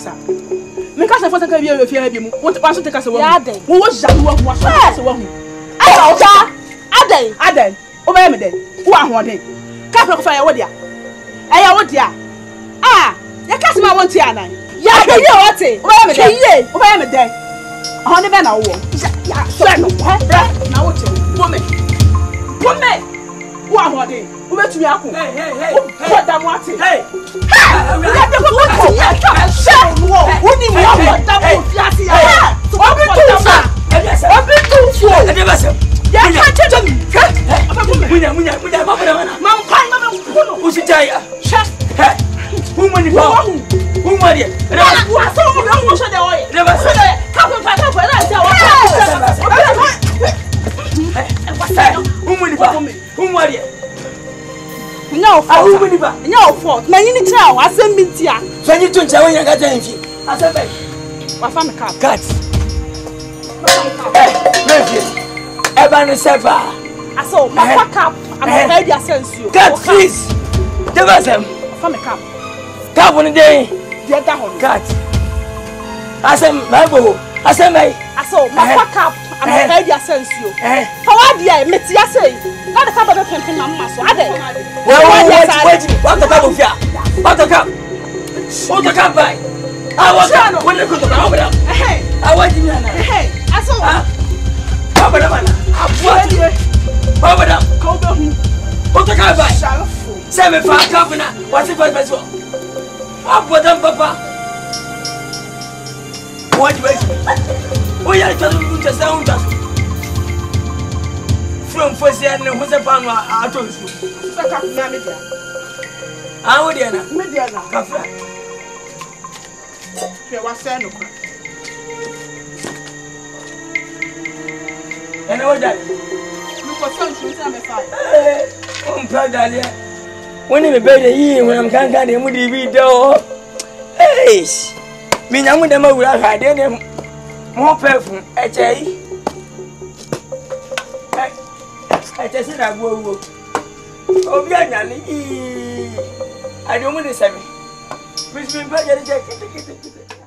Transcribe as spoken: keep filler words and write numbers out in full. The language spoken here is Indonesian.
kasa. Me kasa fosa kan bi e fie ha bi mu. Won te paso te kasa wa. Wo wo jalu wa wa kasa wa hu. Ai wa oja. Adan, adan. O ba me den. Wo ahoden. Ka pro fa ya wo dia. Ai ya wo dia. Ah, ya kasa ma won ti anan. Ya ya wo te. O ba me den. Ye, o ba me den. Ahone be na wo. Ya, so na wo. Na wo te. Wo me. Wo me. Wa hode o betu ya ko hey hey hey o da mo ati hey ya de ko ko ya ta se wo o ni mo o da mo fi ati ya o bi tu fa o bi tu fo e de ba se ya ka te to mi apa ko munya munya munya ba ba na ma nkan ma ba ko no o si jaya sha he o mo ni fa o mo ri e de ba wa so mo mo so de o e de ba se ka ko fa ka ko la se o no fault no fault na yin ni tra asem bi ntia so yin to ntia won yan ga jan fi asem be wa fa me cap cat eh eba ni sefa aso papa cap am ready dia sensio cat please de basem fa me cap cap won dey dia da hon cat asem mai bo asem mai aso papa cap am ready dia sensio fa wa dia me tia sei na de kaba do pempen na mma so ade we we wait what the kaba fia what the kaba what the kaba I want to when you go to kaba eh I want you na eh aso kaba na bana abodi kaba na kaba hu what the kaba say me fa kaba na what the kaba so abodi papa what you wait oh yeah you just sound just from first year no who's a fan at all so back up na media ah we dia na media na kafra you was say no kwa and what that you for son should say me fine on pradale when me be dey yi when am kan kan dey mu di bi do eh me nyamu dem awura ha dey dem mo perfume e chei I just said I will walk. Oh, yeah, I don't want to say. Please be better.